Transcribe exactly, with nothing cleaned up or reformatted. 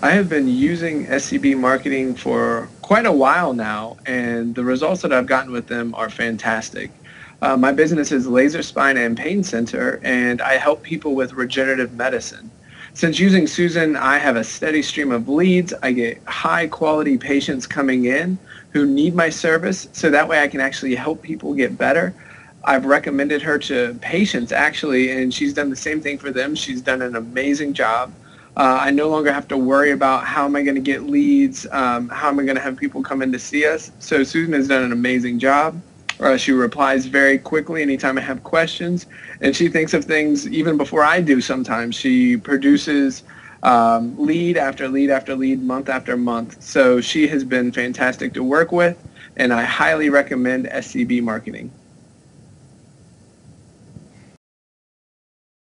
I have been using S C B Marketing for quite a while now, and the results that I've gotten with them are fantastic. Uh, my business is Laser Spine and Pain Center, and I help people with regenerative medicine. Since using Susan, I have a steady stream of leads. I get high-quality patients coming in who need my service, so that way I can actually help people get better. I've recommended her to patients, actually, and she's done the same thing for them. She's done an amazing job. Uh, I no longer have to worry about how am I going to get leads, um, how am I going to have people come in to see us. So Susan has done an amazing job. Uh, she replies very quickly anytime I have questions, and she thinks of things even before I do sometimes. She produces um, lead after lead after lead, month after month. So she has been fantastic to work with, and I highly recommend S C B Marketing.